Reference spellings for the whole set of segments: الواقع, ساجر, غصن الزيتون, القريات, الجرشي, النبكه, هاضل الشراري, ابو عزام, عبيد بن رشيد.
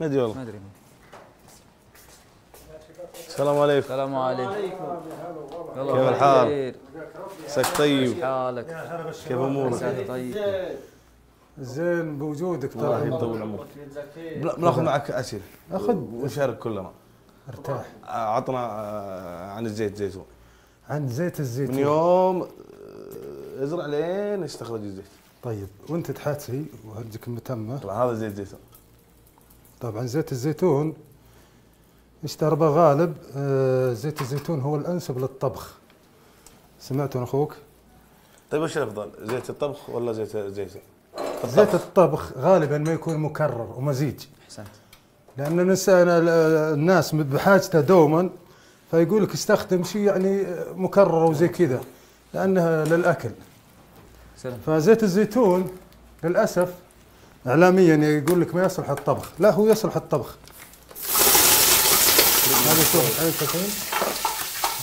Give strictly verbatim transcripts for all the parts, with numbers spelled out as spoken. ما ادري والله ما ادري. السلام عليكم. السلام عليكم. كيف الحال؟ عساك طيب. كيف حالك؟ كيف امورك؟ طيب. زين بوجودك ترى. الله يطول عمرك. بناخذ معك اسئله، ناخذ ونشارك كلنا. ارتاح. عطنا عن الزيت زيتون. عن زيت الزيتون. من يوم ازرع لين يستخرج الزيت. طيب وانت تحاتي وهرجك متمه. طبعا هذا زيت زيتون. طبعا زيت الزيتون اشتربه غالب. زيت الزيتون هو الانسب للطبخ. سمعت من اخوك؟ طيب وش الافضل؟ زيت الطبخ ولا زيت الزيتون؟ زيت الطبخ غالبا ما يكون مكرر ومزيج. احسنت. لان الانسان الناس بحاجته دوما، فيقول لك استخدم شيء يعني مكرر وزي كذا لانه للاكل. سلام. فزيت الزيتون للاسف اعلاميا يقول لك ما يصلح الطبخ، لا هو يصلح الطبخ. هذا شوف عين سكين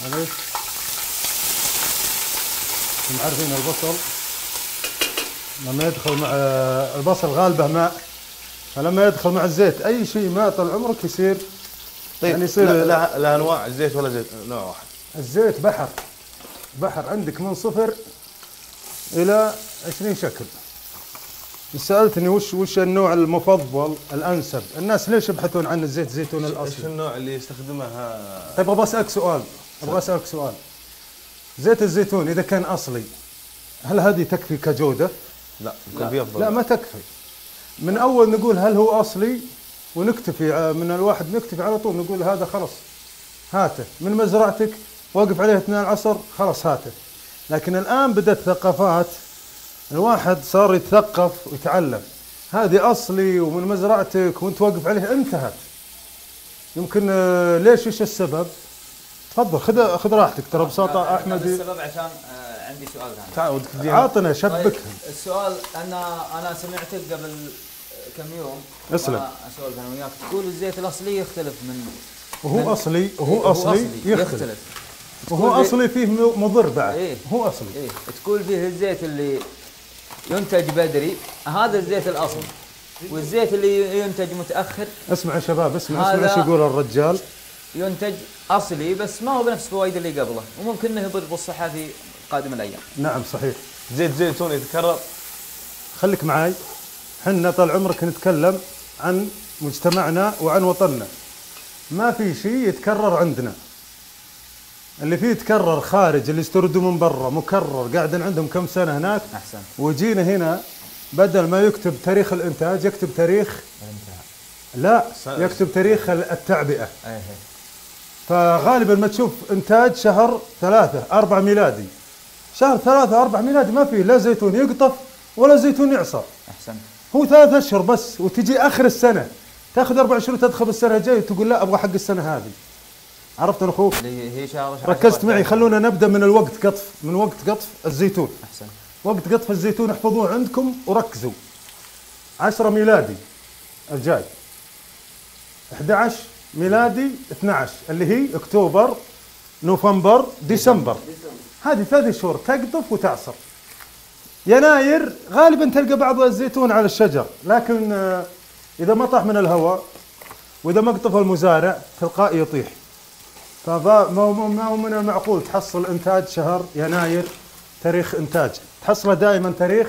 معليش معرفين البصل لما يدخل مع البصل غالبه ماء، فلما يدخل مع الزيت اي شيء ماء طال عمرك يصير. طيب يعني يصير لا, لا, لا انواع الزيت ولا زيت نوع واحد؟ الزيت بحر بحر عندك من صفر الى عشرين شكل. سالتني وش وش النوع المفضل الانسب، الناس ليش يبحثون عن الزيت الزيتون الاصلي؟ ايش النوع اللي يستخدمه؟ طيب ابغى اسالك سؤال، ابغى اسالك سؤال. زيت الزيتون اذا كان اصلي هل هذه تكفي كجوده؟ لا يكون في افضل. لا ما تكفي. من اول نقول هل هو اصلي ونكتفي، من الواحد نكتفي على طول نقول هذا خلاص هاته من مزرعتك، واقف عليه اثنين العصر خلاص هاته. لكن الان بدات ثقافات، الواحد صار يتثقف ويتعلم، هذه اصلي ومن مزرعتك وانت واقف عليه انتهت. يمكن ليش ايش السبب؟ تفضل خذ خذ راحتك ترى ببساطه احمد. السبب عشان عندي سؤال ثاني. تعال عاطنا شبكهم. طيب السؤال انا انا سمعتك قبل كم يوم. اسلم. اسولف انا وياك تقول الزيت الاصلي يختلف من وهو من اصلي وهو اصلي يختلف. يختلف. وهو اصلي فيه مضر بعد. إيه؟ هو اصلي. إيه؟ تقول فيه الزيت اللي ينتج بدري هذا الزيت الاصلي، والزيت اللي ينتج متاخر. اسمع يا شباب، اسمع اسمع ايش يقول الرجال. ينتج اصلي بس ما هو بنفس فوائد اللي قبله، وممكن انه يضر بالصحه في قادم الايام. نعم صحيح. زيت زيتون يتكرر. خليك معاي، حنا طال عمرك نتكلم عن مجتمعنا وعن وطننا. ما في شيء يتكرر عندنا. اللي فيه يتكرر خارج، اللي يستوردوا من برا مكرر، قاعدين عندهم كم سنه هناك. احسن. وجينا هنا بدل ما يكتب تاريخ الانتاج يكتب تاريخ لا يكتب تاريخ التعبئه. فغالبا ما تشوف انتاج شهر ثلاثه أربعة ميلادي، شهر ثلاثه أربعة ميلادي ما فيه لا زيتون يقطف ولا زيتون يعصر. احسن. هو ثلاث اشهر بس، وتجي اخر السنه تاخذ أربعة وعشرين تدخل السنه الجايه وتقول لا ابغى حق السنه هذه. عرفت اخوك؟ هي شهر ركزت معي. خلونا نبدا من الوقت قطف، من وقت قطف الزيتون. احسن. وقت قطف الزيتون احفظوه عندكم وركزوا. عشرة ميلادي الجاي، أحد عشر ميلادي اثني عشر اللي هي اكتوبر نوفمبر ديسمبر، هذه ثلاث شهور تقطف وتعصر. يناير غالبا تلقى بعض الزيتون على الشجر، لكن اذا ما طاح من الهواء واذا ما قطفه المزارع تلقائي يطيح. فما ما من المعقول تحصل انتاج شهر يناير تاريخ انتاج، تحصله دائما تاريخ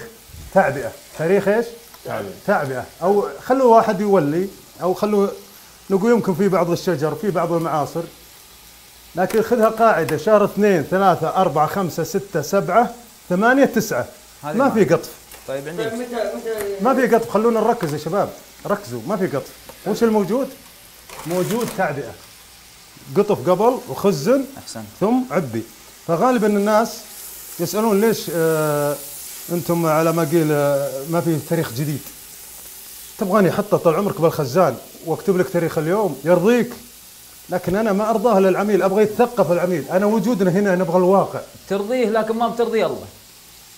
تعبئه. تاريخ ايش؟ تعبئه. تعبئه او خلوا واحد يولي، او خلوا نقول يمكن في بعض الشجر في بعض المعاصر، لكن خذها قاعده شهر اثنين ثلاثه اربعه خمسه سته سبعه ثمانيه تسعه ما في قطف. طيب عندي ما في قطف. خلونا نركز يا شباب، ركزوا ما في قطف. وش الموجود؟ موجود تعبئه، قطف قبل وخزن. أحسن. ثم عبي. فغالبا الناس يسالون ليش آه انتم على ما قيل آه ما في تاريخ جديد. تبغاني احطه طال عمرك بالخزان واكتب لك تاريخ اليوم يرضيك، لكن انا ما ارضاه للعميل، ابغى يتثقف العميل. انا وجودنا هنا نبغى الواقع. ترضيه لكن ما بترضي الله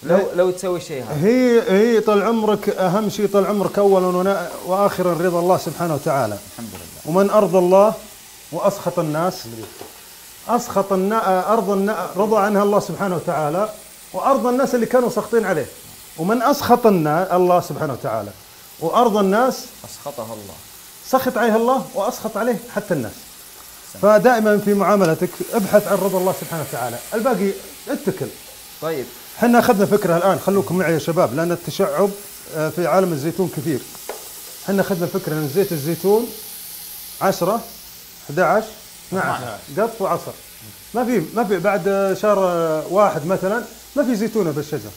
لو لو تسوي الشيء هذا. هي هي طال عمرك اهم شيء طال عمرك اولا واخرا رضا الله سبحانه وتعالى. الحمد لله. ومن ارضى الله واسخط الناس اسخط ارض رضى عنها الله سبحانه وتعالى، وارض الناس اللي كانوا ساخطين عليه. ومن اسخط الله سبحانه وتعالى وارض الناس اسخطها الله سخط عليه الله وأسخط عليه حتى الناس. فدائما في معاملتك ابحث عن رضا الله سبحانه وتعالى، الباقي اتكل. طيب احنا اخذنا فكره الان، خلوكم معي يا شباب لان التشعب في عالم الزيتون كثير. احنا اخذنا فكره ان زيت الزيتون عشرة احد عشر اثنا عشر قط وعصر، ما في ما في بعد شهر واحد مثلا ما في زيتونه بالشجر،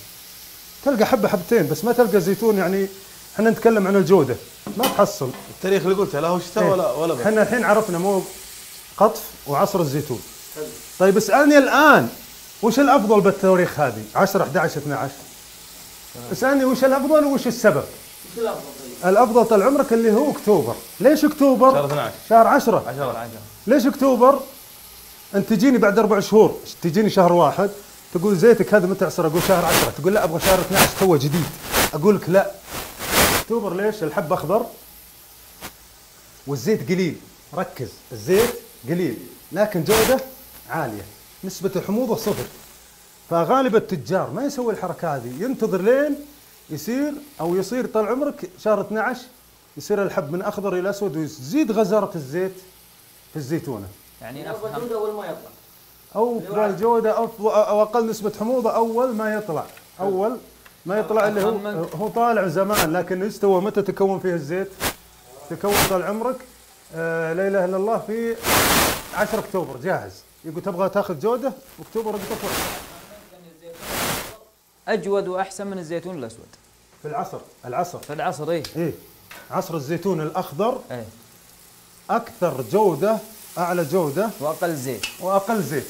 تلقى حبه حبتين بس، ما تلقى زيتون. يعني احنا نتكلم عن الجوده ما تحصل. التاريخ اللي قلته لا هو شتاء ولا ولا بس. احنا الحين عرفنا مو قطف وعصر الزيتون. حلو. طيب اسألني الآن وش الأفضل بالتواريخ هذه عشرة احد عشر اثنا عشر؟ اسألني وش الأفضل وش السبب؟ وش الأفضل؟ الأفضل طال عمرك اللي هو أكتوبر. ليش أكتوبر؟ شهر اثنا عشر شهر عشرة. ليش أكتوبر؟ أنت تجيني بعد أربع شهور، تجيني شهر واحد تقول زيتك هذا متى عصر؟ أقول شهر عشرة، تقول لا أبغى شهر اثنا عشر تو جديد. أقول لك لا، أكتوبر ليش؟ الحب أخضر والزيت قليل. ركز، الزيت قليل لكن جودة عالية، نسبة الحموضة صفر. فغالب التجار ما يسوي الحركة هذه، ينتظر لين يصير أو يصير طال عمرك شهر اثنا عشر يصير الحب من أخضر إلى أسود ويزيد غزارة الزيت في الزيتونة. يعني أفضل جودة أول ما يطلع، أفضل جودة أفضل أو أقل نسبة حموضة أول ما يطلع، أول ما يطلع اللي هو هو طالع زمان لكن يستوى. متى تكون فيه الزيت؟ تكون طال عمرك آه لا اله الا الله في عشرة اكتوبر جاهز. يقول تبغى تاخذ جوده اكتوبر بتطلع اجود واحسن من الزيتون الاسود في العصر. العصر في العصر ايه ايه عصر الزيتون الاخضر ايه اكثر جوده، اعلى جوده واقل زيت، واقل زيت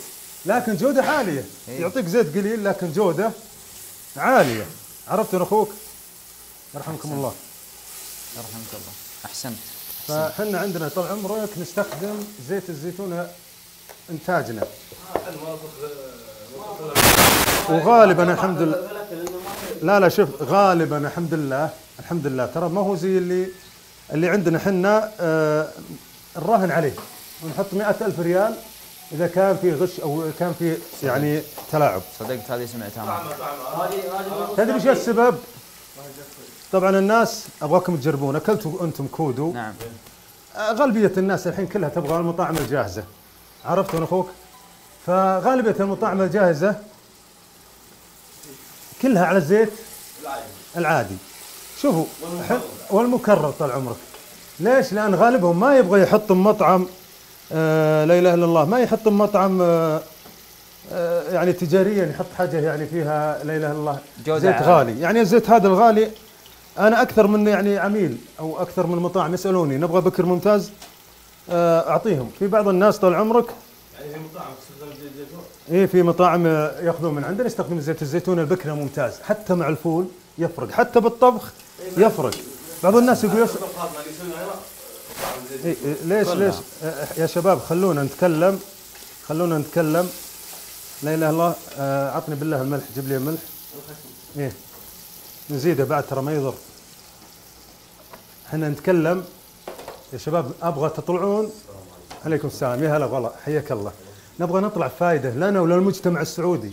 لكن جوده عاليه. إيه؟ يعطيك زيت قليل لكن جوده عاليه. عرفت يا اخوك؟ يرحمكم الله. يرحمك الله. احسنت. فحنا عندنا طال عمرك نستخدم زيت الزيتون انتاجنا. وغالبا الحمد لله لا لا شوف غالبا الحمد لله الحمد لله ترى ما هو زي اللي اللي عندنا حنا آه الراهن عليه ونحط مئة ألف ريال اذا كان في غش او كان في يعني تلاعب. صدقت هذه سمعتها. تدري ايش السبب؟ طبعا الناس ابغاكم تجربون، اكلتوا انتم كودو. نعم. غالبيه الناس الحين كلها تبغى المطاعم الجاهزه. عرفت يا اخوك؟ فغالبيه المطاعم الجاهزه كلها على الزيت العادي. العادي. شوفوا والمكرر, والمكرر طال عمرك. ليش؟ لان غالبهم ما يبغى يحط مطعم آه لا اله الا الله، ما يحط مطعم آه آه يعني تجاريا، يحط حاجه يعني فيها لا اله الا الله زيت غالي. يعني الزيت هذا الغالي أنا أكثر من يعني عميل أو أكثر من مطاعم يسألوني نبغى بكر ممتاز أعطيهم. في بعض الناس طال عمرك يعني في مطاعم تستخدم زيت الزيتون. إيه في مطاعم يأخذون من عندنا يستخدمون زيت الزيتون البكرة ممتاز، حتى مع الفول يفرق، حتى بالطبخ يفرق. بعض الناس يقول يفرق. إيه ليش ليش يا شباب؟ خلونا نتكلم خلونا نتكلم لا إله إلا الله. عطني بالله الملح، جيب لي الملح. إيه نزيده بعد ترى ما يضر. احنا نتكلم يا شباب ابغى تطلعون. عليكم السلام، يا هلا والله، حياك الله. نبغى نطلع فائده لنا وللمجتمع السعودي.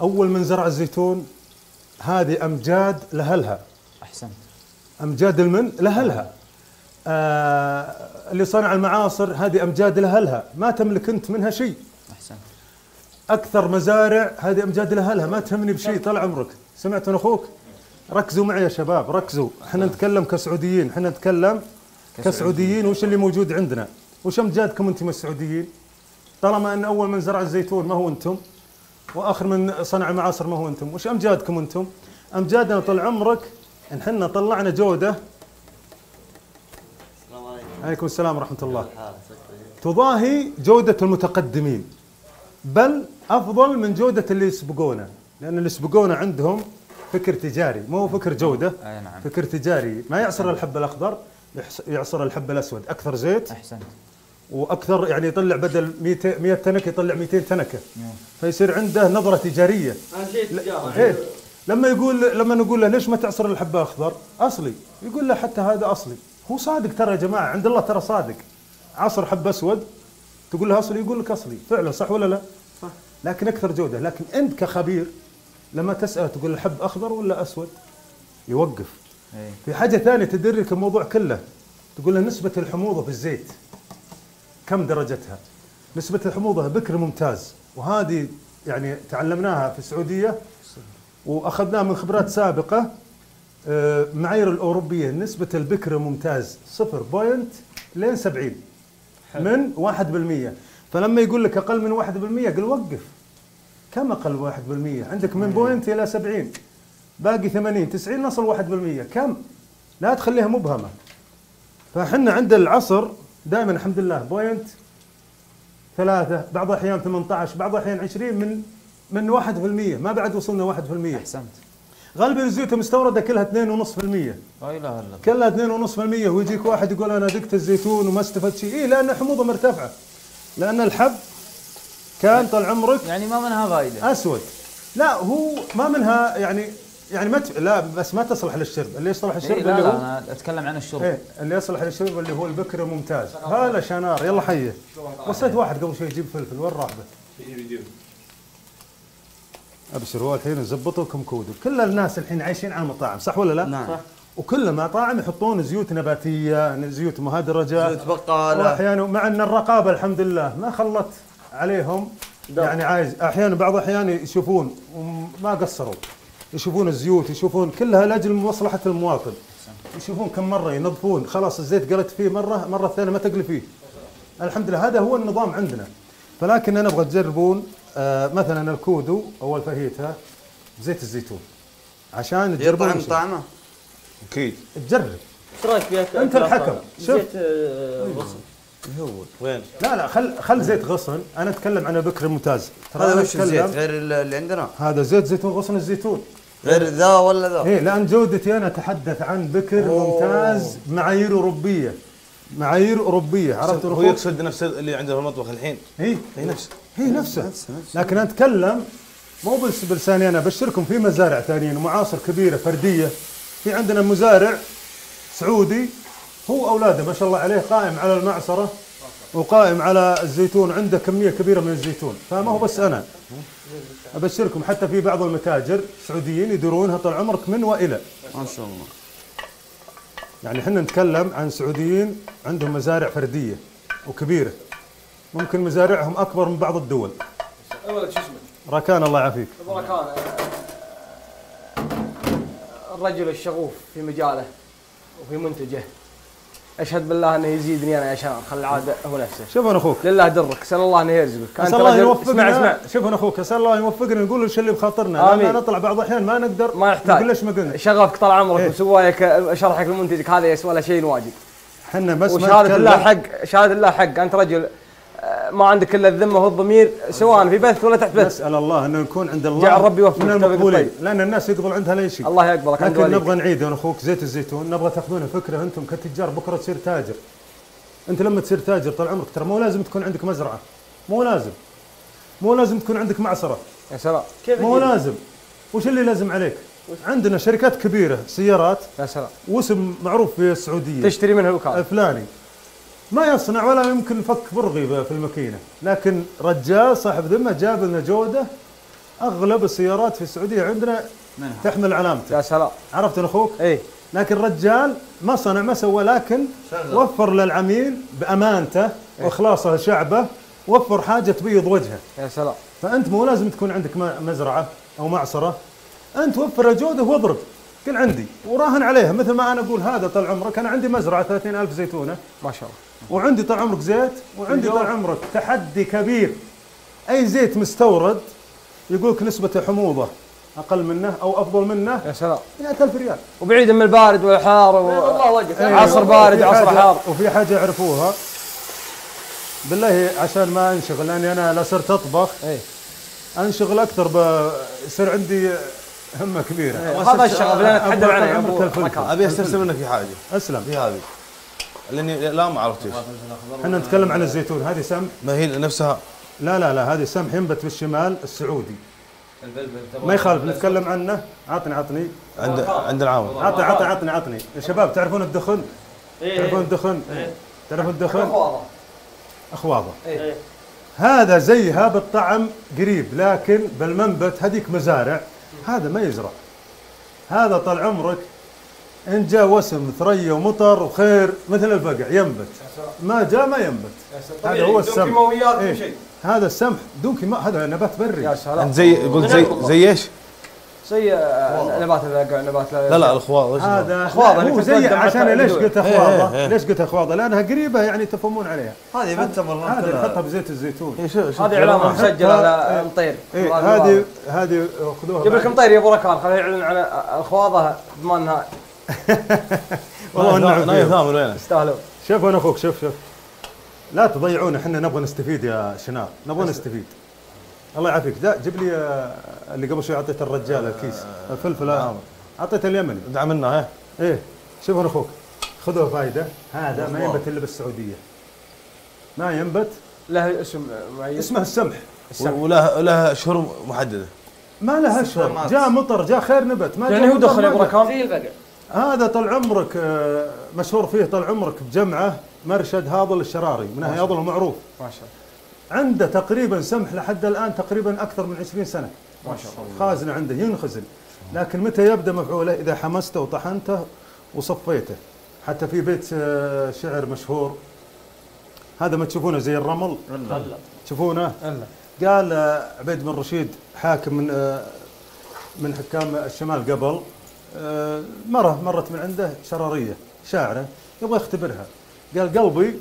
اول من زرع الزيتون هذه امجاد لاهلها. احسنت. امجاد المن لاهلها. آه اللي صنع المعاصر هذه امجاد لاهلها، ما تملك انت منها شيء. احسنت. اكثر مزارع هذه امجاد لاهلها، ما تهمني بشيء طال عمرك. سمعتوا اخوك؟ ركزوا معي يا شباب، ركزوا. احنا نتكلم كسعوديين، احنا نتكلم كسعوديين وش اللي موجود عندنا، وش امجادكم انتم السعوديين؟ طالما ان اول من زرع الزيتون ما هو انتم، واخر من صنع المعاصر ما هو انتم، وش امجادكم انتم؟ امجادنا طال عمرك ان احنا طلعنا جوده. السلام عليكم. عليكم السلام ورحمه الله. تضاهي جوده المتقدمين بل افضل من جوده اللي يسبقونا، لان اللي سبقونا عندهم فكر تجاري، مو فكر جوده. اي نعم. فكر تجاري، ما يعصر الحب الاخضر، يعصر الحب الاسود، اكثر زيت. احسنت. واكثر يعني يطلع بدل مئة تنكه يطلع مئتين تنكه. مم. فيصير عنده نظره تجاريه. ايه لما يقول لما نقول له ليش ما تعصر الحب الاخضر اصلي؟ يقول له حتى هذا اصلي، هو صادق ترى يا جماعه، عند الله ترى صادق. عصر حب اسود تقول له اصلي يقول لك اصلي، فعلا صح ولا لا؟ صح. لكن اكثر جوده، لكن انت كخبير لما تسأل تقول الحب أخضر ولا أسود يوقف. أي. في حاجة ثانية تدرك الموضوع كله تقول له نسبة الحموضة في الزيت كم درجتها؟ نسبة الحموضة بكر ممتاز، وهذه يعني تعلمناها في السعودية وأخذناها من خبرات سابقة. معايير الأوروبية نسبة البكر ممتاز صفر بوينت لين سبعين من واحد بالمية. فلما يقول لك أقل من واحد بالمية قل وقف، كم أقل واحد بالمية؟ عندك من بوينت إلى سبعين، باقي ثمانين تسعين نصل واحد بالمية، كم؟ لا تخليها مبهمة. فحنا عند العصر دائما الحمد لله بوينت ثلاثة، بعض الأحيان ثمانية عشر، بعض الأحيان عشرين من من واحد بالمية، ما بعد وصلنا واحد بالمية. أحسنت. غالبا الزيوت المستورده كلها اثنين ونص بالمية. لا اله الا الله. كلها اثنين ونص بالمية، ويجيك واحد يقول انا دقت الزيتون وما استفدت شيء، اي لان حموضه مرتفعه. لان الحب كان طال عمرك يعني ما منها فائده. اسود. لا هو ما منها يعني يعني ما مت... لا بس ما تصلح للشرب، اللي يصلح للشرب إيه اللي لا هو لا انا اتكلم عن الشرب. ايه اللي يصلح للشرب اللي هو البكر ممتاز. هلا شنار يلا حيه. وصلت واحد قبل شوي يجيب فلفل، وين راح به؟ ابشر هو الحين نزبطه لكم كودو. كل الناس الحين عايشين على المطاعم، صح ولا لا؟ نعم صح. وكل المطاعم يحطون زيوت نباتيه، زيوت مهدرجه، زيوت بقاله، واحيانا مع ان الرقابه الحمد لله ما خلت عليهم ده. يعني عايز احيانا بعض الاحيان يشوفون وما قصروا، يشوفون الزيوت يشوفون كلها لاجل مصلحه المواطن. يشوفون كم مره ينظفون، خلاص الزيت قلت فيه مره، مره الثانيه ما تقلي فيه. الحمد لله هذا هو النظام عندنا. فلكن انا ابغى تجربون آه مثلا الكودو اول فهيتها بزيت الزيتون عشان تجربون طعم طعمه اكيد. تجرب ايش رايك فيها انت الحكم؟ زيت غصن يهون وين؟ لا لا خل خل زيت غصن. انا اتكلم عن بكر ممتاز، هذا مش زيت غير اللي عندنا، هذا زيت زيتون غصن الزيتون غير ذا ولا ذا. اي لان جودتي انا اتحدث عن بكر ممتاز معايير اوروبيه، معايير اوروبيه. عرفت؟ هو يقصد نفس اللي عندنا في المطبخ الحين. اي اي نفس هي نفسها، لكن انا اتكلم مو بس بلساني. انا ابشركم في مزارع ثانيين ومعاصر كبيره فرديه. في عندنا مزارع سعودي هو اولاده ما شاء الله عليه قائم على المعصره وقائم على الزيتون، عنده كميه كبيره من الزيتون. فما هو بس انا ابشركم، حتى في بعض المتاجر سعوديين يديرونها طال عمرك من والى ما شاء الله. يعني احنا نتكلم عن سعوديين عندهم مزارع فرديه وكبيره، ممكن مزارعهم اكبر من بعض الدول. ولد شو اسمه؟ ركان الله يعافيك. ابو ركان الرجل الشغوف في مجاله وفي منتجه، اشهد بالله انه يزيدني انا يا شباب. خل العاده هو نفسه. شوف انا اخوك لله درك، اسال الله انه يرزقك، انت الله يوفقنا. اسمع اسمع، شوف انا اخوك، اسال الله يوفقنا نقول ايش اللي بخاطرنا. انا نطلع بعض الاحيان ما نقدر، ما يحتاج ليش ما قلنا شغفك طال عمرك ايه؟ وسوايك شرحك لمنتجك هذا يسوى له شيء واجد. احنا بس وشهاده الله حق، شهاده الله حق، انت رجل ما عندك الا الذمه والضمير، سواء في بث ولا تحت بث. نسال الله انه نكون عند الله، جعل ربي يوفقك طيب، لان الناس يقبل عندها لا شيء. الله يقبلك. لكن نبغى نعيد يا اخوك زيت الزيتون، نبغى تاخذون فكره انتم كتجار، بكره تصير تاجر. انت لما تصير تاجر طال عمرك ترى مو لازم تكون عندك مزرعه، مو لازم، مو لازم تكون عندك معصره. يا سلام كيف مو لازم؟ وش اللي لازم عليك؟ عندنا شركات كبيره سيارات يا سلام واسم معروف في السعوديه، تشتري منها الوكاله فلاني ما يصنع ولا يمكن فك برغي في الماكينه، لكن رجال صاحب ذمه جاب لنا جوده. اغلب السيارات في السعوديه عندنا منها تحمل علامته. يا سلام عرفت اخوك؟ اي لكن رجال ما صنع ما سوى، لكن شغل. وفر للعميل بامانته ايه؟ واخلاصه لشعبه، وفر حاجه تبيض وجهه. يا سلام فانت مو لازم تكون عندك مزرعه او معصره، انت وفر الجوده واضرب قل عندي وراهن عليها. مثل ما انا اقول هذا طال عمرك انا عندي مزرعه ثلاثين ألف زيتونه ما شاء الله، وعندي طال عمرك زيت، وعندي طال عمرك تحدي كبير. اي زيت مستورد يقولك نسبه الحموضه اقل منه او افضل منه يا سلام مئة ألف ريال، وبعيدا من البارد والحار و... والله وقف أيوه. عصر بارد عصر حار. وفي حاجه اعرفوها بالله عشان ما انشغل، لاني انا لا صرت اطبخ أي. انشغل اكثر بصير عندي همه كبيره. هذا الشغف اللي انا اتحدث عنه يا ابو، ابي استفسر منك في حاجه. اسلم في هذه لاني لا ما عرفتش. احنا نتكلم عن الزيتون، هذه سمح ما هي نفسها؟ لا لا لا هذه سمح ينبت بالشمال السعودي. ما يخالف نتكلم عنه. عطني عطني عند عند العامر. عطني عطني عطني عطني يا شباب. تعرفون الدخن؟ تعرفون الدخن؟ تعرفون الدخن؟ اخواضه اخواضه هذا زيها بالطعم قريب، لكن بالمنبت هذيك مزارع، هذا ما يزرع. هذا طال عمرك إن جاء وسم ثريا ومطر وخير مثل الفقع ينبت، ما جاء ما ينبت. هذا هو السمح. إيه؟ هذا السمح دون كيماويات، هذا نبات بري. زي قلت زي زي ايش؟ زي نبات نبات لا لا الخواض. هذا الخواض هو زي، عشان ليش قلت اخواضه؟ ليش قلت اخواضه؟ لانها قريبه يعني تفهمون عليها. هذه بنت والله هذه نحطها بزيت الزيتون. هذه علامه مسجله على مطير. هذه هذه خذوها. جيب لك مطير يا ابو ركان، خليه يعلن عن الخواضه بما انها والله النعم فيهم. يثامن وينك؟ يستاهلون. شوف انا اخوك، شوف شوف لا تضيعونا، احنا نبغى نستفيد يا شنار، نبغى نستفيد. الله يعافيك، جيب لي اللي قبل شوي اعطيت الرجال الكيس الفلفل، اعطيته اليمني دعمنا. ها ايه شوف انا اخوك، خذوا فايده. هذا ما ينبت الا بالسعوديه، ما ينبت له اسم معين اسمه السمح، وله له اشهر محدده، ما لها اشهر. جاء مطر جاء خير نبت، ما يعني هو دخل يا ابو ركان زي البقع. هذا طال عمرك مشهور فيه طال عمرك بجمعه مرشد هاضل الشراري، من هاضل المعروف ما شاء الله، عنده تقريبا سمح لحد الان تقريبا اكثر من عشرين سنه ما شاء الله، خازنه عنده ينخزن. لكن متى يبدا مفعوله؟ اذا حمسته وطحنته وصفيته. حتى في بيت شعر مشهور، هذا ما تشوفونه زي الرمل هلا تشوفونه. قال عبيد بن رشيد حاكم من من حكام الشمال قبل، مره مرت من عنده شراريه شاعره يبغى يختبرها، قال قلبي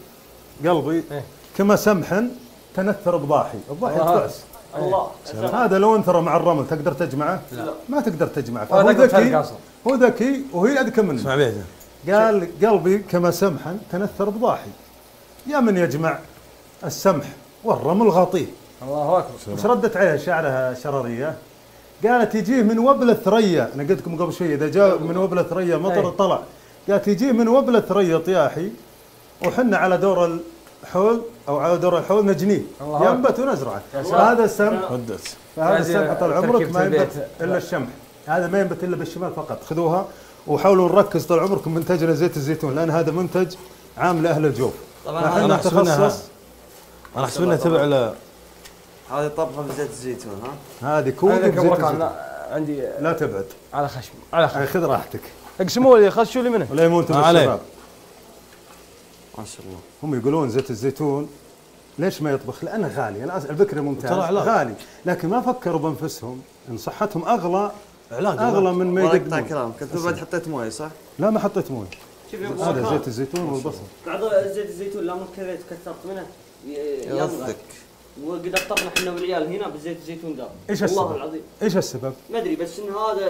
قلبي إيه؟ كما سمح تنثر بضاحي، الضاحي تبعس الله. هذا لو انثر مع الرمل تقدر تجمعه؟ لا ما تقدر تجمعه. فهو ذكي، هو ذكي وهي اذكى منه. اسمع بيته، قال قلبي كما سمح تنثر بضاحي، يا من يجمع السمح والرمل غاطيه. الله اكبر. وش ردت عليها شاعرها شراريه؟ قالت يجيه من وبل الثريا، انا قلت لكم قبل شوي اذا جاء من وبل الثريا مطر طلع، قالت يجيه من وبل الثريا طياحي، وحنا على دور الحول او على دور الحول نجنيه ينبت ونزرعه. فهذا السمح، فهذا السمح طال عمرك ما ينبت الا الشمح، هذا ما ينبت الا بالشمال فقط. خذوها وحاولوا نركز طال عمركم منتجنا زيت الزيتون، لان هذا منتج عام لاهل الجوف. طبعا احنا نتخصص، انا احسب انها تبع ل هذه طبخه بزيت الزيتون. ها هذه كوب بزيت الزيتون. عندي لا تبعد على خشم على خشم، خذ راحتك. اقسموا لي خشوا لي منه ولا يموتوا الشباب. ما شاء الله. هم يقولون زيت الزيتون ليش ما يطبخ؟ لانه غالي، الفكره ممتازه غالي، لكن ما فكروا بانفسهم ان صحتهم اغلى علاج اغلى من ما يقدمون. والله كلام كنت بعد حطيت مويه صح؟ لا ما حطيت مويه. هذا زيت الزيتون والبصل. بعض زيت الزيتون لما كذا كثرت منه يضغط، وقد افطرنا احنا والعيال هنا بالزيت الزيتون ده. ايش السبب؟ والله العظيم ايش السبب؟ ما ادري، بس ان هذا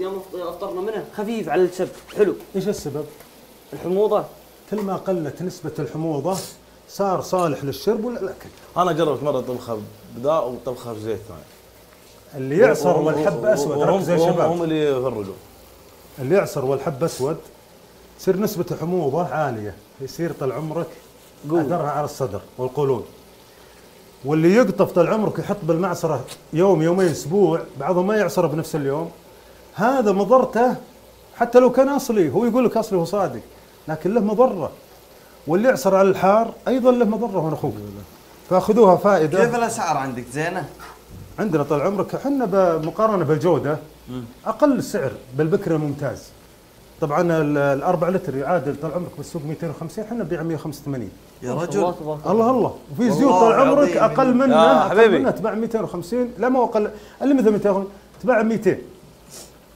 يوم افطرنا منه خفيف على السب حلو. ايش السبب؟ الحموضه، كل ما قلت نسبة الحموضة صار صالح للشرب والأكل. أنا جربت مرة طبخة بداء وطبخة بزيت ثاني. اللي يعصر والحب أسود، ركزوا يا شباب، هم اللي يفرقوا. اللي يعصر والحب أسود تصير نسبة الحموضة عالية، يصير طال عمرك أثرها على الصدر والقولون. واللي يقطف طال عمرك يحط بالمعصرة يوم يومين أسبوع، بعضهم ما يعصره بنفس اليوم، هذا مضرته حتى لو كان أصلي، هو يقول لك أصلي وصادق، لكن له مضره. واللي يعصر على الحار ايضا له مضره هون اخوك. فاخذوها فائده. كيف الاسعار عندك زينه؟ عندنا طال عمرك احنا بمقارنه بالجوده اقل سعر بالبكره ممتاز. طبعا الاربع لتر يعادل طال عمرك بالسوق مئتين وخمسين، احنا نبيع مئة وخمسة وثمانين. يا رجل الله الله, الله. وفي زيوت طال عمرك اقل منها، اقل منها تباع مئتين وخمسين، لا ما اقل اللي مثل مئتين تباع مئتين.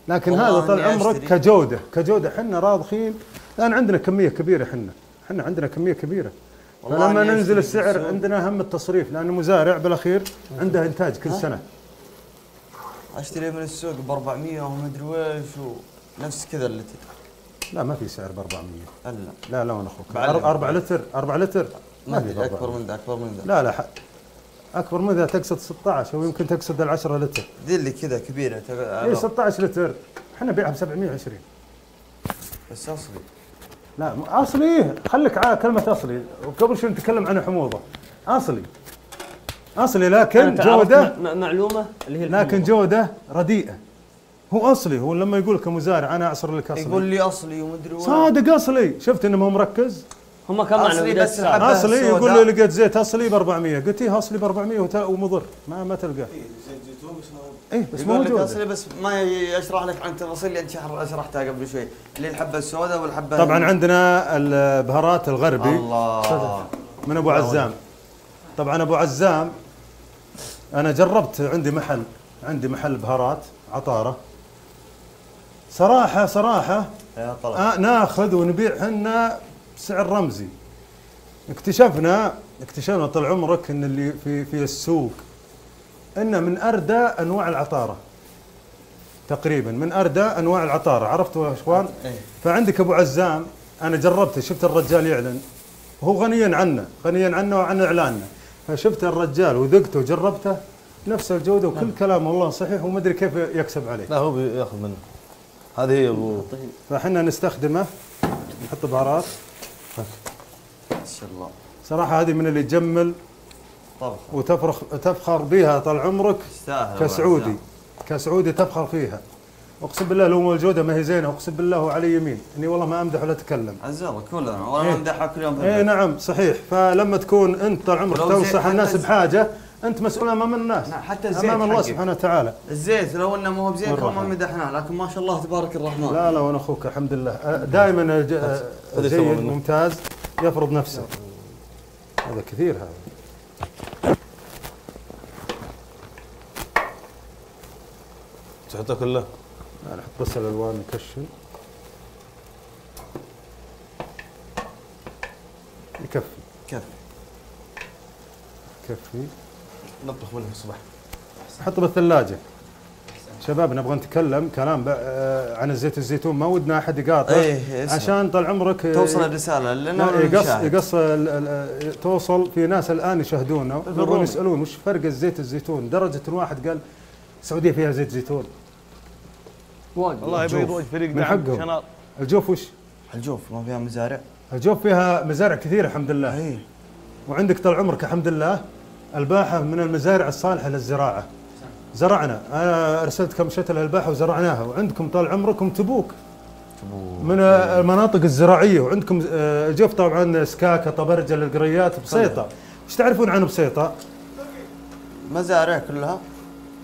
لكن هذا طال عمرك كجوده كجوده احنا راضخين، لان عندنا كميه كبيره، احنا احنا عندنا كميه كبيره، فلما ننزل السعر عندنا هم التصريف، لان المزارع بالاخير عنده انتاج كل سنه. اشتري من السوق ب أربعمئة وما ادري ويش ونفس كذا اللتر. لا ما في سعر ب أربعمئة. لا لا انا اخوك أربعة لتر أربعة لتر ما في اكبر من ذا اكبر من ذا. لا لا اكبر من ذا تقصد ستة عشر او يمكن تقصد ال عشرة لتر. ذي اللي كذا كبيره اي ستة عشر لتر، احنا نبيعها ب سبعمئة وعشرين. بس اصلي. لا اصلي، خليك على كلمه اصلي، وقبل شوي نتكلم عن حموضه. اصلي اصلي لكن جوده، معلومه اللي هي لكن جوده رديئه. هو اصلي، هو لما يقول لك مزارع انا اعصر لك اصلي يقول لي اصلي ومدري وين صادق اصلي. شفت انه ما هو مركز، هم كمان اصلي بس اصلي يقول له لقيت زيت اصلي ب أربعمئة، قلت له اصلي ب أربعمئة ومضر، ما ما تلقاه زيت زيتون. ايه بس موجوده، بس ما يشرح لك عن التفاصيل اللي انت شرحتها قبل شوي، اللي الحبه السوداء والحبه طبعا اللي... عندنا البهارات الغربي الله من ابو عزام. طبعا ابو عزام انا جربت، عندي محل عندي محل بهارات عطاره صراحه صراحه يا آه ناخذ ونبيع حنا بسعر رمزي. اكتشفنا اكتشفنا طال عمرك ان اللي في في السوق انه من اردى انواع العطاره تقريبا، من اردى انواع العطاره، عرفتوا يا اخوان؟ فعندك ابو عزام انا جربته، شفت الرجال يعلن، وهو غنيا عنا غنيا عنا وعن اعلاننا، فشفت الرجال وذقته وجربته نفس الجوده وكل كلام والله صحيح، وما ادري كيف يكسب عليه. لا هو بياخذ منه، هذه هي ابو، فاحنا نستخدمه نحط بهارات ما شاء الله صراحه، هذه من اللي تجمل طبخ وتفرخ تفخر بها طال عمرك كسعودي، كسعودي تفخر فيها اقسم بالله. لو الجوده ما هي زينه اقسم بالله على يمين اني والله ما امدح ولا اتكلم، عزوك كلنا والله امدحها كل يوم. اي نعم صحيح، فلما تكون انت طال عمرك تنصح الناس بحاجه انت مسؤول امام الناس، حتى الزيت امام الله سبحانه وتعالى. الزيت لو انه ما هو بزيت ما مدحناه، لكن ما شاء الله تبارك الرحمن. لا لا وانا اخوك الحمد لله، دائما الزيت ممتاز يفرض نفسه. هذا كثير هذا. تحطها كلها؟ انا احط بس الالوان نكشن يكفي يكفي يكفي، نطبخ منها الصبح. حطه بالثلاجه. شباب نبغى نتكلم كلام عن الزيت الزيتون، ما ودنا احد يقاطع أيه عشان طال عمرك توصل الرساله لنا يقص يقص توصل. في ناس الان يشاهدونا يبغون يسالون وش فرق الزيت الزيتون، درجه واحد قال السعوديه فيها زيت زيتون واجد والله يبي يضوج فريق دعم. الجوف وش؟ الجوف ما فيها مزارع، الجوف فيها مزارع كثيره الحمد لله. أيه. وعندك طال عمرك الحمد لله الباحه من المزارع الصالحه للزراعه، زرعنا انا ارسلت كم شتله الباحه وزرعناها، وعندكم طال عمركم تبوك تبوك من المناطق الزراعيه، وعندكم الجوف طبعا سكاكه طبرجه للقريات بسيطه. وش تعرفون عن بسيطه؟ مزارع كلها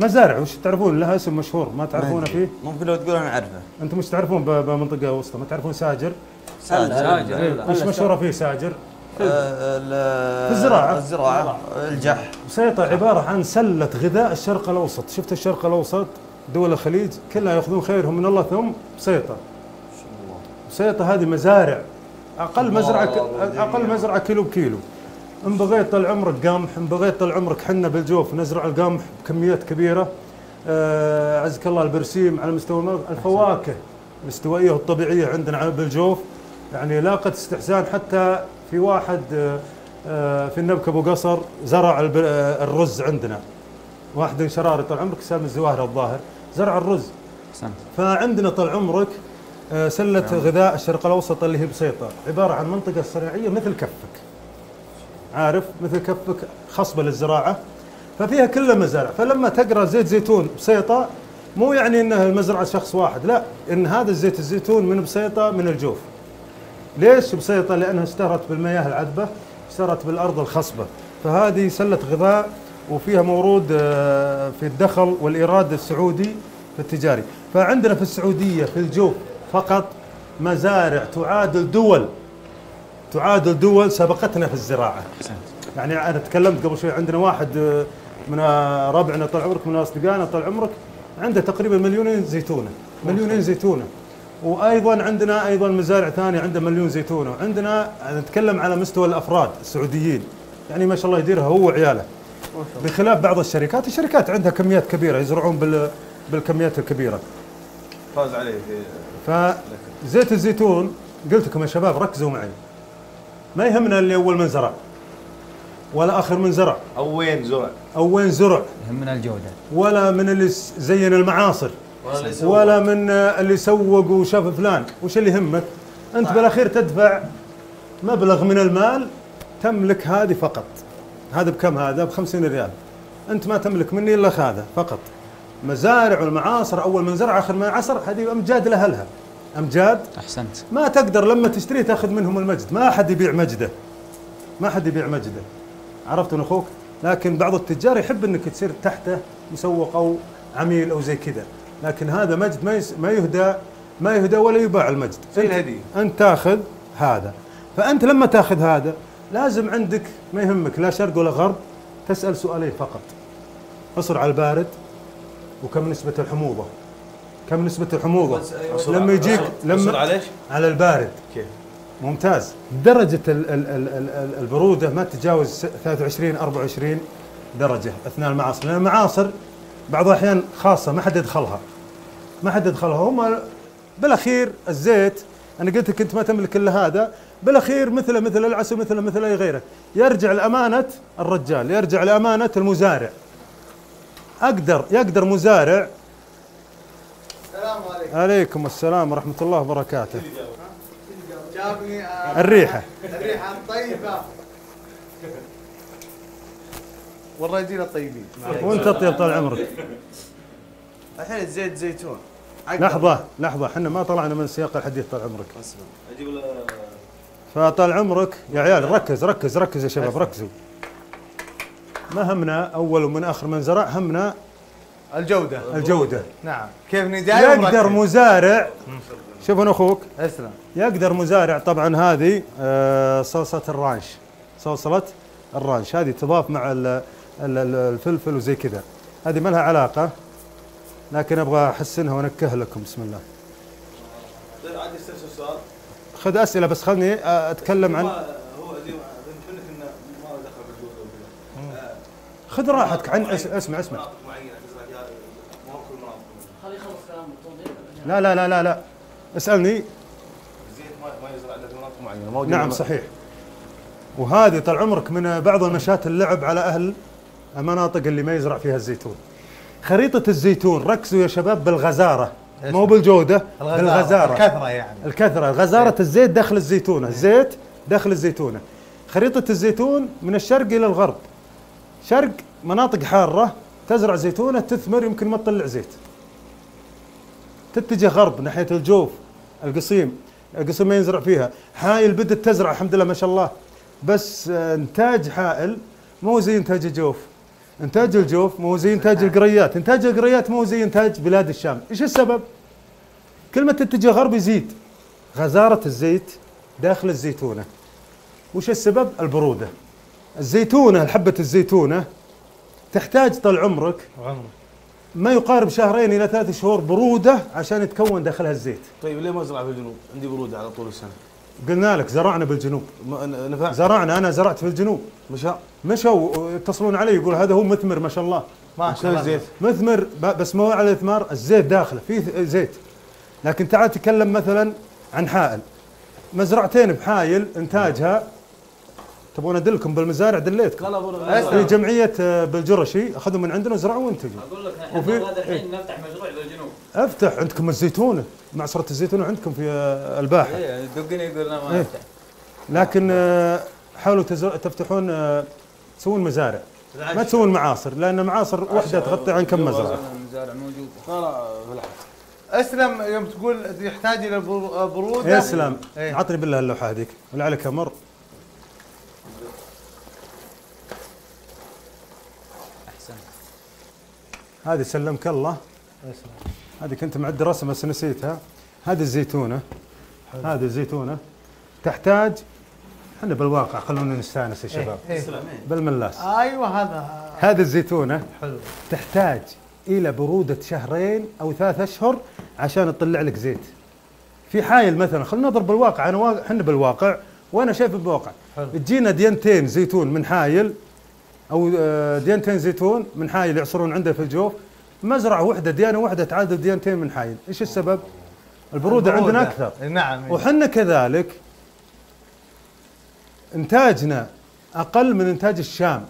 مزارع، وش تعرفون لها اسم مشهور ما تعرفونه فيه؟ ممكن لو تقول انا اعرفه. انتم وش تعرفون بمنطقه وسطى؟ ما تعرفون ساجر؟ ساجر ساجر وش مشهوره فيه ساجر؟ الزراعة الزراعة الجح. بسيطة عبارة عن سلة غذاء الشرق الأوسط، شفت الشرق الأوسط دول الخليج كلها يأخذون خيرهم من الله ثم بسيطة. بسيطة هذه مزارع، أقل مزرعة أقل مزرعة كيلو بكيلو. إن بغيت طال عمرك قمح، إن بغيت طال عمرك حنا بالجوف نزرع القمح بكميات كبيرة. أه عزك الله البرسيم على مستوى الفواكه الاستوائية والطبيعية عندنا بالجوف، يعني لاقت استحسان. حتى في واحد في النبكه ابو قصر زرع الرز عندنا، واحد شراري طال عمرك سالم الزواهر الظاهر زرع الرز. احسنت. فعندنا طال عمرك سله غذاء الشرق الاوسط اللي هي بسيطه، عباره عن منطقه صناعيه مثل كفك، عارف مثل كفك خصبه للزراعه، ففيها كلها مزارع. فلما تقرا زيت زيتون بسيطه مو يعني انها المزرعه شخص واحد، لا، ان هذا الزيت الزيتون من بسيطه من الجوف. ليش بسيطة؟ لأنها اشتهرت بالمياه العذبة، اشتهرت بالأرض الخصبة، فهذه سلة غذاء وفيها مورود في الدخل والإيراد السعودي في التجاري. فعندنا في السعودية في الجوف فقط مزارع تعادل دول تعادل دول سبقتنا في الزراعة. يعني أنا تكلمت قبل شوي، عندنا واحد من ربعنا طال عمرك من أصدقائنا طال عمرك عنده تقريبا مليونين زيتونة، مليونين زيتونة. وايضا عندنا ايضا مزارع ثانيه عنده مليون زيتونه، وعندنا نتكلم على مستوى الافراد السعوديين، يعني ما شاء الله يديرها هو وعياله. بخلاف بعض الشركات، الشركات عندها كميات كبيره يزرعون بال بالكميات الكبيره. فاز عليه في فزيت الزيتون. قلت لكم يا شباب ركزوا معي، ما يهمنا اللي اول من زرع ولا اخر من زرع او وين زرع او وين زرع، يهمنا الجوده، ولا من اللي زين المعاصر ولا, ولا من اللي سوق وشاف فلان. وش اللي يهمك انت؟ طيب. بالاخير تدفع مبلغ من المال تملك هذه فقط. هذا بكم؟ هذا ب خمسين ريال، انت ما تملك مني الا هذا فقط. مزارع والمعاصر اول من زرع اخر من عصر هذه امجاد لاهلها، امجاد. احسنت. ما تقدر لما تشتري تاخذ منهم المجد، ما حد يبيع مجده، ما حد يبيع مجده، عرفت يا اخوك؟ لكن بعض التجار يحب انك تصير تحته مسوق او عميل او زي كذا، لكن هذا مجد ما ما يهدى ما يهدى ولا يباع المجد. زي الهديه انت تاخذ هذا، فانت لما تاخذ هذا لازم عندك ما يهمك لا شرق ولا غرب، تسال سؤالين فقط: اصر على البارد وكم نسبه الحموضه. كم نسبه الحموضه لما يجيك؟ لما على على البارد. كيف؟ ممتاز. درجه البروده ما تتجاوز ثلاثة وعشرين أربعة وعشرين درجه اثناء المعاصر، لان المعاصر بعض الاحيان خاصه ما حد يدخلها ما حد يدخلها هم بالاخير الزيت، انا قلت لك انت ما تملك الا هذا، بالاخير مثله مثل العسل مثله مثل اي غيره، يرجع لامانه الرجال، يرجع لامانه المزارع. اقدر يقدر مزارع. السلام عليكم. عليكم السلام ورحمه الله وبركاته. جابني الريحه الريحه الطيبه والراجلين الطيبين وانت طيب طال عمرك. الحين زيت زيتون. لحظه لحظه احنا ما طلعنا من سياق الحديث طال عمرك. اجيب فطال عمرك يا عيال، ركز ركز ركز يا شباب، ركزوا. ما همنا اول ومن اخر من زرع، همنا الجوده الجوده. نعم. كيف نداعي يقدر مزارع. شوف انا اخوك. اسلم. يقدر مزارع. طبعا هذه صلصه الرانش، صلصه الرانش هذه تضاف مع الفلفل وزي كذا، هذه ما لها علاقه لكن ابغى احسنها وانكه لكم. بسم الله. عادي استفسر سؤال. خذ اسئله بس خلني اتكلم عن. هو اليوم بنقول لك انه ما دخل بالجوده وكذا. خذ راحتك عن اسمع اسمع. خليه يخلص كلامه التوضيح. لا لا لا لا لا اسالني. الزيت ما يزرع الا في مناطق معينه. نعم صحيح. وهذه طال عمرك من بعض المشات اللعب على اهل المناطق اللي ما يزرع فيها الزيتون. خريطة الزيتون ركزوا يا شباب بالغزارة، مو بالجودة، بالغزارة. الكثرة يعني. الكثرة، غزارة الزيت داخل الزيتونة، الزيت داخل الزيتونة. خريطة الزيتون من الشرق إلى الغرب. شرق مناطق حارة تزرع زيتونة تثمر يمكن ما تطلع زيت. تتجه غرب ناحية الجوف، القصيم، القصيم ما يزرع فيها، حائل بدت تزرع الحمد لله ما شاء الله. بس انتاج حائل مو زي انتاج الجوف. انتاج الجوف مو زي انتاج القريات، انتاج القريات مو زي انتاج بلاد الشام، ايش السبب؟ كلمة تتجه غرب يزيد. غزارة الزيت داخل الزيتونة. وش السبب؟ البرودة. الزيتونة حبة الزيتونة تحتاج طال عمرك ما يقارب شهرين إلى ثلاث شهور برودة عشان يتكون داخلها الزيت. طيب ليه ما أزرع في الجنوب؟ عندي برودة على طول السنة. قلنا لك زرعنا بالجنوب، زرعنا انا زرعت في الجنوب، مشى مشوا يتصلون علي يقول هذا هو مثمر ما شاء الله ما شاء الله مثمر، بس ما هو على الاثمار، الزيت داخله فيه زيت. لكن تعال تكلم مثلا عن حائل، مزرعتين بحائل انتاجها، تبغون ادلكم بالمزارع دليتكم. في جمعيه بالجرشي اخذوا من عندنا وزرعوا وانتجوا. اقول لك احنا وفي... الحين نفتح مشروع للجنوب. افتح عندكم الزيتونه، معصره الزيتونه عندكم في الباحه. اي دقني يقول لا ما افتح. لكن حاولوا تزر... تفتحون تسوون مزارع، ما تسوون معاصر، لان معاصر وحده تغطي عن كم مزرعه. المزارع موجوده. اسلم يوم تقول يحتاج الى بروده. اسلم عطني بالله اللوحه هذيك ولعلك امر. هذه سلمك الله. هذه كنت معد رسم بس نسيتها. هذه الزيتونه، هذه الزيتونه تحتاج، احنا بالواقع خلونا نستانس يا شباب. إيه إيه بالملاس. ايوه هذا. هذه الزيتونه حلو. تحتاج الى بروده شهرين او ثلاث اشهر عشان تطلع لك زيت. في حايل مثلا خلونا نضرب بالواقع، انا احنا بالواقع وانا شايف بالواقع. تجينا دينتين زيتون من حايل او ديانتين زيتون من حايل يعصرون عنده في الجوف، مزرعه واحده ديانه واحده تعادل ديانتين من حايل، ايش السبب؟ البروده, البرودة عندنا اكثر. نعم. وحنا كذلك انتاجنا اقل من انتاج الشام،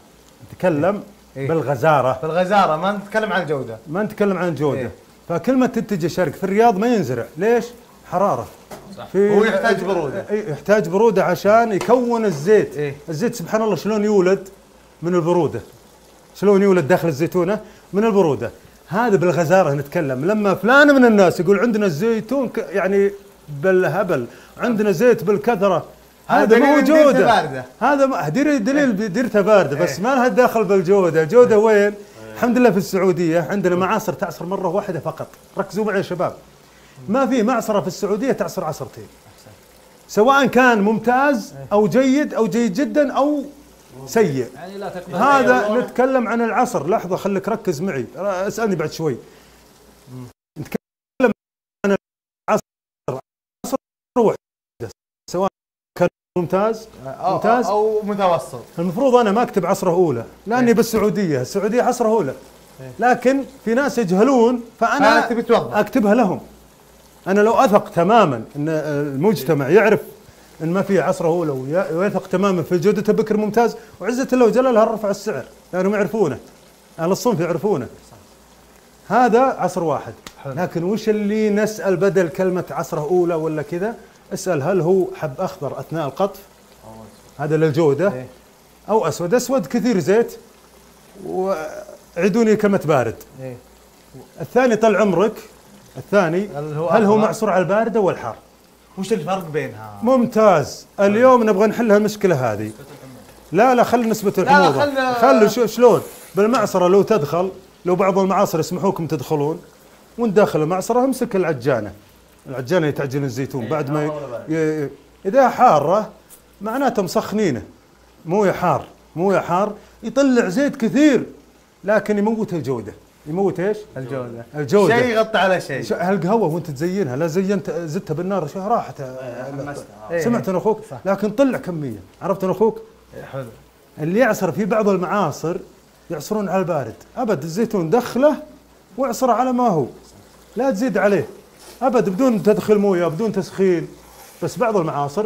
نتكلم إيه؟ بالغزاره بالغزاره ما نتكلم عن الجوده ما نتكلم عن الجوده إيه؟ فكلمه تتجه شرق في الرياض ما ينزرع، ليش؟ حراره صح. هو يحتاج بروده يحتاج بروده عشان يكون الزيت. إيه؟ الزيت سبحان الله شلون يولد؟ من البرودة. شلون يولد داخل الزيتونة؟ من البرودة. هذا بالغزارة نتكلم. لما فلان من الناس يقول عندنا الزيتون يعني بالهبل، عندنا زيت بالكثرة، هذا مو جودة، هذا دليل دليل ديرته باردة بس ما لها دخل بالجودة. الجودة وين؟ الحمد لله في السعودية عندنا معاصر تعصر مرة واحدة فقط. ركزوا معي يا شباب، ما في معصرة في السعودية تعصر عصرتين، سواء كان ممتاز أو جيد أو جيد جدا أو سيء. يعني لا تقبل. هذا نتكلم عن العصر. لحظة خليك ركز معي، اسألني بعد شوي. نتكلم عن العصر، عصر واحدة سواء كان ممتاز ممتاز أو متوسط. المفروض أنا ما أكتب عصرة أولى لأني بالسعودية، السعودية عصرة أولى، لكن في ناس يجهلون فأنا أكتبها لهم. أنا لو أثق تماما أن المجتمع يعرف أن ما في عصرة أولى ويثق تماما في جودته بكر ممتاز وعزة الله وجلالها رفع السعر، لأنهم يعرفونه، أهل الصنف يعرفونه. هذا عصر واحد. لكن وش اللي نسأل بدل كلمة عصرة أولى ولا كذا؟ اسأل هل هو حب أخضر أثناء القطف؟ هذا للجودة، أو أسود. أسود كثير زيت وعيدوني كلمة بارد. الثاني طال عمرك، الثاني هل هو, هو معصور على الباردة والحار؟ وش الفرق بينها؟ ممتاز. اليوم نبغى نحل هالمشكلة هذه. لا لا خلي نسبة الحموضة، لا خلي خل... شلون بالمعصرة لو تدخل، لو بعض المعاصر يسمحوكم تدخلون وانت داخل المعصرة امسك العجانة، العجانة تعجن الزيتون بعد ما ي... إذا حارة معناته مسخنينه، مو حار مو حار يطلع زيت كثير لكن يموت الجودة. يموت ايش؟ الجودة. الجودة شيء يغطي على شيء. هالقهوة وانت تزينها، لا زينت زدتها بالنار شيء راحت. ايه سمعت انا اخوك، لكن طلع كمية. عرفت انا اخوك؟ ايه حلو. اللي يعصر في بعض المعاصر يعصرون على البارد، ابد الزيتون دخله واعصره على ما هو، لا تزيد عليه ابد بدون تدخل مويه بدون تسخين. بس بعض المعاصر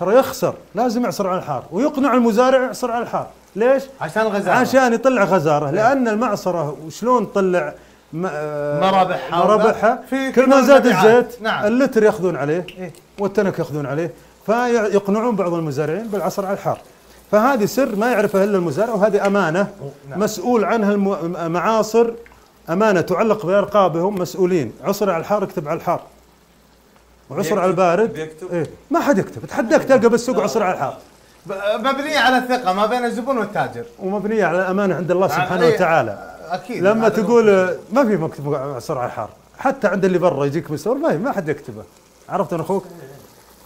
ترى يخسر، لازم يعصر على الحار ويقنع المزارع يعصر على الحار. ليش؟ عشان غزارة، عشان يطلع غزارة. لأن المعصرة وشلون تطلع مرابحها مرابحها كل ما زاد الزيت. نعم. اللتر ياخذون عليه إيه؟ والتنك ياخذون عليه، فيقنعون بعض المزارعين بالعصر على الحار. فهذه سر ما يعرفه إلا المزارع، وهذه أمانة. نعم. مسؤول عنها المعاصر، أمانة تعلق بأرقابهم، مسؤولين. عصر على الحار اكتب على الحار، وعصر على البارد بيكتب. إيه؟ ما حد يكتب، تحداك تلقى بالسوق عصر على الحار. مبنية على الثقة ما بين الزبون والتاجر، ومبنية على الأمانة عند الله سبحانه وتعالى. أكيد. لما تقول ما في مكتب عصر على الحار، حتى عند اللي برا يجيك بالسور ما ما حد يكتبه. عرفت أنا أخوك؟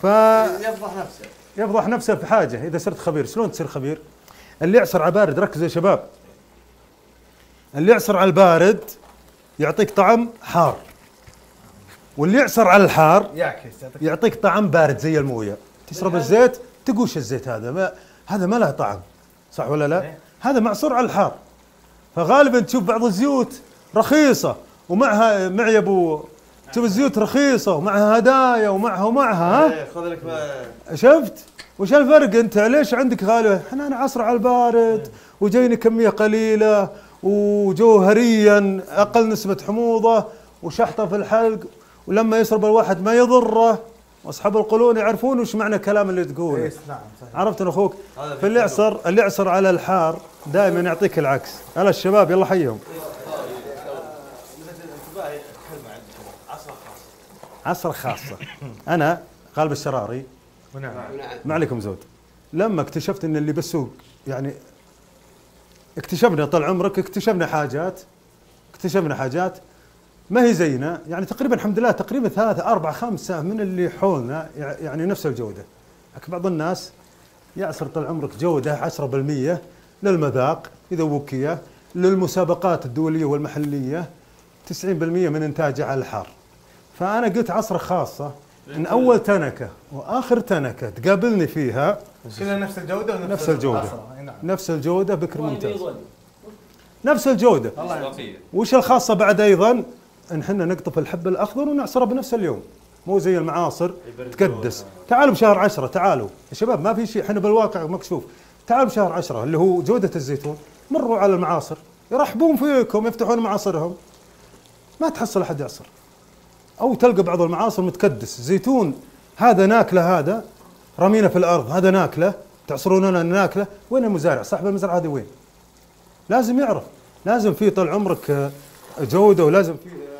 ف يفضح نفسه، يفضح نفسه في حاجة. إذا صرت خبير شلون تصير خبير؟ اللي يعصر على بارد، ركزوا يا شباب، اللي يعصر على البارد يعطيك طعم حار، واللي يعصر على الحار يعطيك طعم بارد زي الموية. تشرب الزيت تقوش الزيت، هذا ما هذا ما له طعم، صح ولا لا؟ هذا معصور على الحار. فغالبا تشوف بعض الزيوت رخيصه ومعها معي ابو تشوف الزيوت رخيصه ومعها هدايا ومعها ومعها ها؟ خذ لك شفت؟ وش الفرق انت؟ ليش عندك غالي؟ احنا انا عصر على البارد وجايني كميه قليله وجوهريا اقل نسبه حموضه وشحطه في الحلق، ولما يشرب الواحد ما يضره. واصحاب القولون يعرفون وش معنى الكلام اللي تقوله. نعم صحيح. عرفت انا اخوك؟ فاللي يعصر اللي يعصر على الحار دائما يعطيك العكس. هلا الشباب يلا حيهم. عصر خاصة. انا غالب الشراري. ونعم. ما عليكم زود. لما اكتشفت ان اللي بالسوق يعني اكتشفنا طال عمرك اكتشفنا حاجات اكتشفنا حاجات ما هي زينا، يعني تقريبا الحمد لله تقريبا ثلاثة أربعة خمسة من اللي حولنا يعني نفس الجودة. لكن بعض الناس يعصر طال عمرك جودة عشرة بالمئة للمذاق يذوقك اياه، للمسابقات الدولية والمحلية تسعين بالمئة من إنتاجه على الحار. فأنا قلت عصرة خاصة، من أول تنكة وآخر تنكة تقابلني فيها كلها نفس الجودة ونفس نفس الجودة نفس الجودة بكر ممتاز نفس الجودة. وش الخاصة بعد أيضا؟ ان احنا نقطف الحب الاخضر ونعصره بنفس اليوم، مو زي المعاصر تكدس. تعالوا بشهر عشرة، تعالوا يا شباب ما في شيء، احنا بالواقع مكشوف. تعالوا بشهر عشرة اللي هو جوده الزيتون، مروا على المعاصر يرحبون فيكم، يفتحون معاصرهم، ما تحصل احد يعصر، او تلقى بعض المعاصر متكدس زيتون. هذا ناكله، هذا رمينا في الارض، هذا ناكله، تعصرون لنا ناكله. وين المزارع؟ صاحب المزرعه هذه وين؟ لازم يعرف، لازم في طال عمرك جوده، ولازم في